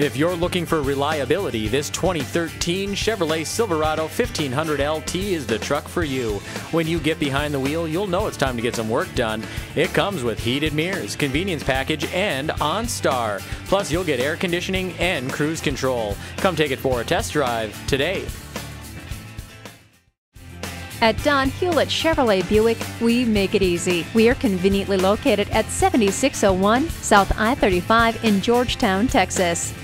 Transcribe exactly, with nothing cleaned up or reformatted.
If you're looking for reliability, this twenty thirteen Chevrolet Silverado fifteen hundred L T is the truck for you. When you get behind the wheel, you'll know it's time to get some work done. It comes with heated mirrors, convenience package, and OnStar. Plus, you'll get air conditioning and cruise control. Come take it for a test drive today. At Don Hewlett Chevrolet Buick, we make it easy. We are conveniently located at seventy-six oh one South I thirty-five in Georgetown, Texas.